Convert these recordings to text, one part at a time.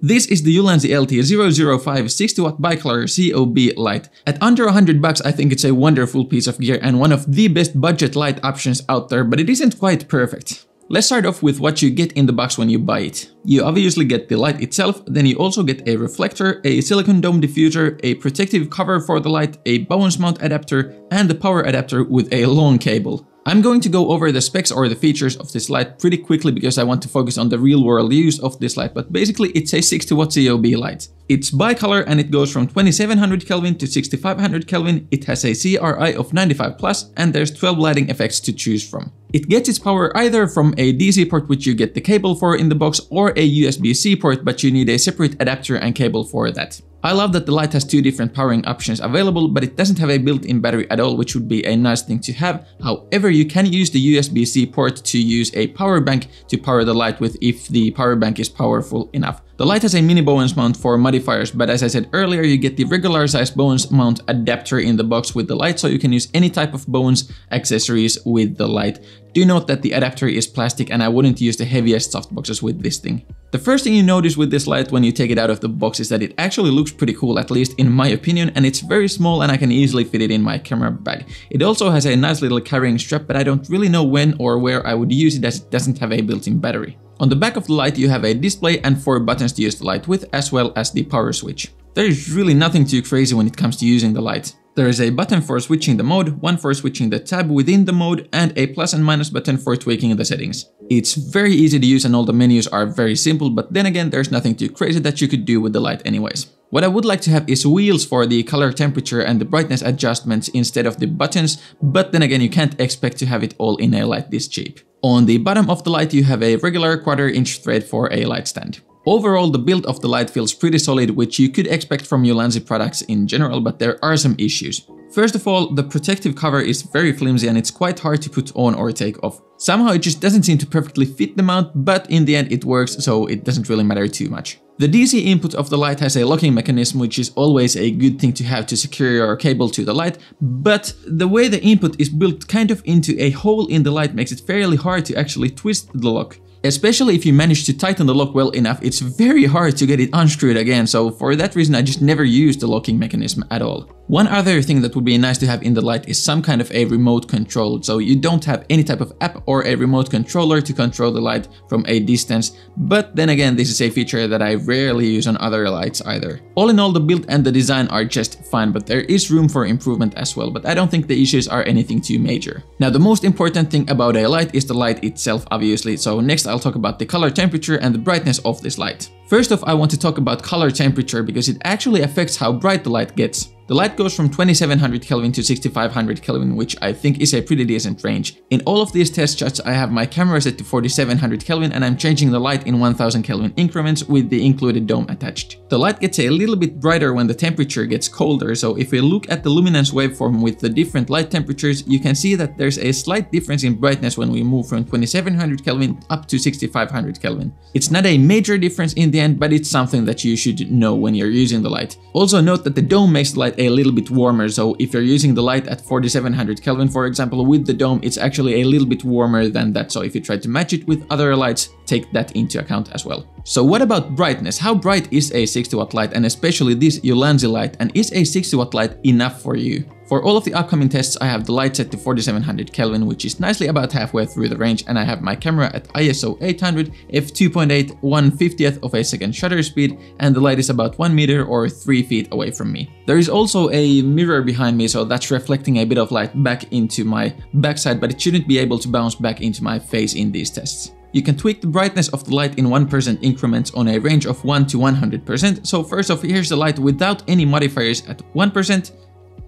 This is the Ulanzi LT005 60W bicolor COB light. At under $100 I think it's a wonderful piece of gear and one of the best budget light options out there, but it isn't quite perfect. Let's start off with what you get in the box when you buy it. You obviously get the light itself, then you also get a reflector, a silicone dome diffuser, a protective cover for the light, a Bowens mount adapter, and the power adapter with a long cable. I'm going to go over the specs or the features of this light pretty quickly because I want to focus on the real world use of this light, but basically it's a 60W COB light. It's bicolor and it goes from 2700 Kelvin to 6500 Kelvin, it has a CRI of 95+, and there's 12 lighting effects to choose from. It gets its power either from a DC port, which you get the cable for in the box, or a USB-C port, but you need a separate adapter and cable for that. I love that the light has two different powering options available, but it doesn't have a built-in battery at all, which would be a nice thing to have. However, you can use the USB-C port to use a power bank to power the light with if the power bank is powerful enough. The light has a mini Bowens mount for modifiers, but as I said earlier, you get the regular size Bowens mount adapter in the box with the light, so you can use any type of Bowens accessories with the light. Do note that the adapter is plastic and I wouldn't use the heaviest softboxes with this thing. The first thing you notice with this light when you take it out of the box is that it actually looks pretty cool, at least in my opinion, and it's very small and I can easily fit it in my camera bag. It also has a nice little carrying strap, but I don't really know when or where I would use it as it doesn't have a built-in battery. On the back of the light you have a display and 4 buttons to use the light with, as well as the power switch. There is really nothing too crazy when it comes to using the light. There is a button for switching the mode, one for switching the tab within the mode, and a plus and minus button for tweaking the settings. It's very easy to use and all the menus are very simple, but then again there's nothing too crazy that you could do with the light anyways. What I would like to have is wheels for the color temperature and the brightness adjustments instead of the buttons, but then again you can't expect to have it all in a light this cheap. On the bottom of the light you have a regular 1/4-inch thread for a light stand. Overall, the build of the light feels pretty solid, which you could expect from Ulanzi products in general, but there are some issues. First of all, the protective cover is very flimsy and it's quite hard to put on or take off. Somehow it just doesn't seem to perfectly fit the mount, but in the end it works, so it doesn't really matter too much. The DC input of the light has a locking mechanism, which is always a good thing to have to secure your cable to the light, but the way the input is built kind of into a hole in the light makes it fairly hard to actually twist the lock. Especially if you manage to tighten the lock well enough, it's very hard to get it unscrewed again, so for that reason I just never used the locking mechanism at all. One other thing that would be nice to have in the light is some kind of a remote control, so you don't have any type of app or a remote controller to control the light from a distance, but then again this is a feature that I rarely use on other lights either. All in all, the build and the design are just fine, but there is room for improvement as well, but I don't think the issues are anything too major. Now, the most important thing about a light is the light itself, obviously, so next I'll talk about the color temperature and the brightness of this light. First off, I want to talk about color temperature because it actually affects how bright the light gets. The light goes from 2700 Kelvin to 6500 Kelvin, which I think is a pretty decent range. In all of these test shots, I have my camera set to 4700 Kelvin and I'm changing the light in 1000 Kelvin increments with the included dome attached. The light gets a little bit brighter when the temperature gets colder, so if we look at the luminance waveform with the different light temperatures, you can see that there's a slight difference in brightness when we move from 2700 Kelvin up to 6500 Kelvin. It's not a major difference in the end, but it's something that you should know when you're using the light. Also note that the dome makes the light a little bit warmer, so if you're using the light at 4700 Kelvin, for example, with the dome, it's actually a little bit warmer than that, so if you try to match it with other lights, take that into account as well. So what about brightness? How bright is a 60W light, and especially this Ulanzi light, and is a 60W light enough for you? For all of the upcoming tests, I have the light set to 4700 Kelvin, which is nicely about halfway through the range, and I have my camera at ISO 800, f2.8, 1/50th of a second shutter speed, and the light is about 1 meter or 3 feet away from me. There is also a mirror behind me, so that's reflecting a bit of light back into my backside, but it shouldn't be able to bounce back into my face in these tests. You can tweak the brightness of the light in 1% increments on a range of 1 to 100%, so first off, here's the light without any modifiers at 1%,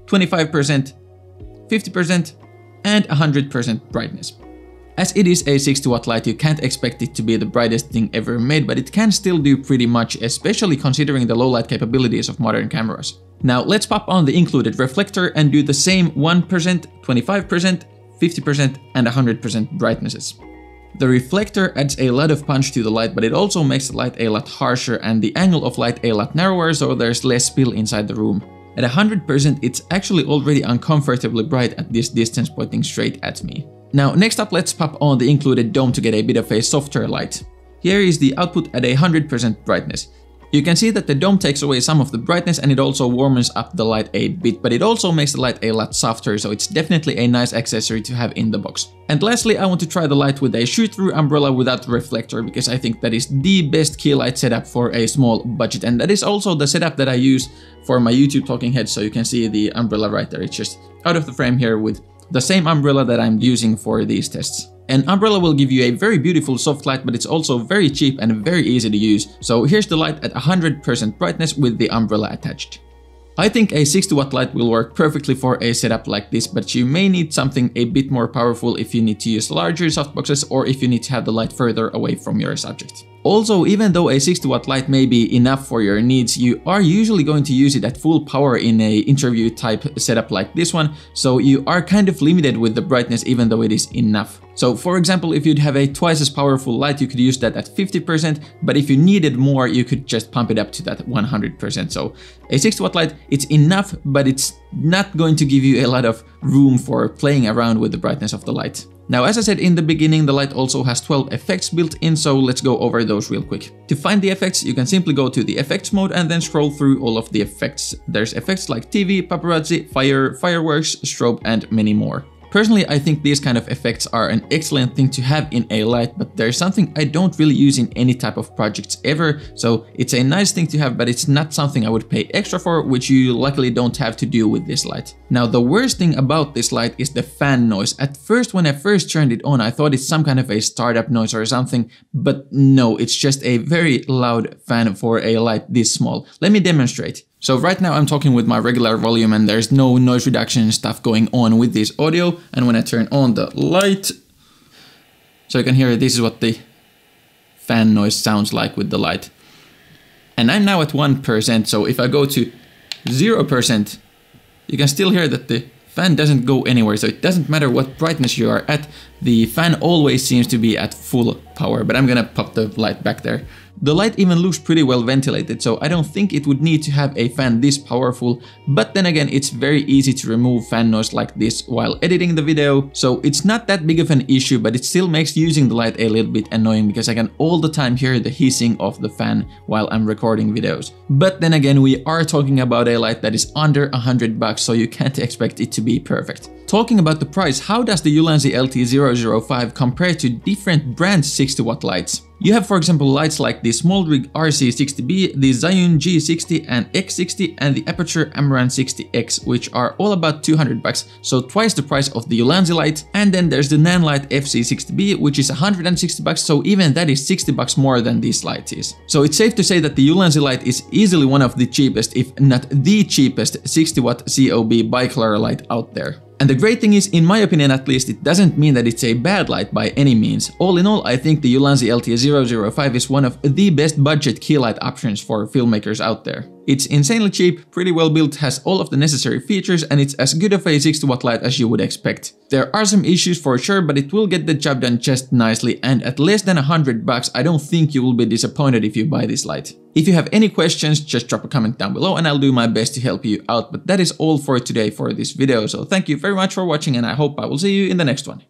25%, 50%, and 100% brightness. As it is a 60W light, you can't expect it to be the brightest thing ever made, but it can still do pretty much, especially considering the low light capabilities of modern cameras. Now let's pop on the included reflector and do the same 1%, 25%, 50%, and 100% brightnesses. The reflector adds a lot of punch to the light, but it also makes the light a lot harsher and the angle of light a lot narrower, so there's less spill inside the room. At 100%, it's actually already uncomfortably bright at this distance pointing straight at me. Now next up, let's pop on the included dome to get a bit of a softer light. Here is the output at 100% brightness. You can see that the dome takes away some of the brightness and it also warms up the light a bit, but it also makes the light a lot softer, so it's definitely a nice accessory to have in the box. And lastly, I want to try the light with a shoot-through umbrella without reflector, because I think that is the best key light setup for a small budget, and that is also the setup that I use for my YouTube talking head. So you can see the umbrella right there, it's just out of the frame here with the same umbrella that I'm using for these tests. An umbrella will give you a very beautiful soft light, but it's also very cheap and very easy to use. So here's the light at 100% brightness with the umbrella attached. I think a 60 watt light will work perfectly for a setup like this, but you may need something a bit more powerful if you need to use larger softboxes or if you need to have the light further away from your subject. Also, even though a 60 watt light may be enough for your needs, you are usually going to use it at full power in an interview type setup like this one, so you are kind of limited with the brightness even though it is enough. So for example, if you'd have a twice as powerful light, you could use that at 50%, but if you needed more, you could just pump it up to that 100%. So a 60 watt light, it's enough, but it's not going to give you a lot of room for playing around with the brightness of the light. Now, as I said in the beginning, the light also has 12 effects built in, so let's go over those real quick. To find the effects, you can simply go to the effects mode and then scroll through all of the effects. There's effects like TV, paparazzi, fire, fireworks, strobe, and many more. Personally, I think these kind of effects are an excellent thing to have in a light, but there's something I don't really use in any type of projects ever, so it's a nice thing to have, but it's not something I would pay extra for, which you luckily don't have to do with this light. Now, the worst thing about this light is the fan noise. At first, when I first turned it on, I thought it's some kind of a startup noise or something, but no, it's just a very loud fan for a light this small. Let me demonstrate. So right now I'm talking with my regular volume and there's no noise reduction stuff going on with this audio, and when I turn on the light, so you can hear this is what the fan noise sounds like with the light. And I'm now at 1%, so if I go to 0%, you can still hear that the fan doesn't go anywhere, so it doesn't matter what brightness you are at, the fan always seems to be at full power, but I'm gonna pop the light back there. The light even looks pretty well ventilated, so I don't think it would need to have a fan this powerful, but then again, it's very easy to remove fan noise like this while editing the video, so it's not that big of an issue, but it still makes using the light a little bit annoying because I can all the time hear the hissing of the fan while I'm recording videos. But then again, we are talking about a light that is under $100, so you can't expect it to be perfect. Talking about the price, how does the Ulanzi LT005 compare to different brand 60 watt lights? You have, for example, lights like the Smallrig RC60B, the Zhiyun G60 and X60 and the Aputure Amaran 60X, which are all about $200, so twice the price of the Ulanzi light. And then there's the Nanlite FC60B, which is $160, so even that is $60 more than this light is. So it's safe to say that the Ulanzi light is easily one of the cheapest, if not the cheapest, 60 watt COB bicolor light out there. And the great thing is, in my opinion at least, it doesn't mean that it's a bad light by any means. All in all, I think the Ulanzi LT005 is one of the best budget key light options for filmmakers out there. It's insanely cheap, pretty well built, has all of the necessary features, and it's as good of a 60 watt light as you would expect. There are some issues for sure, but it will get the job done just nicely, and at less than $100, I don't think you will be disappointed if you buy this light. If you have any questions, just drop a comment down below and I'll do my best to help you out. But that is all for today for this video. So thank you very much for watching and I hope I will see you in the next one.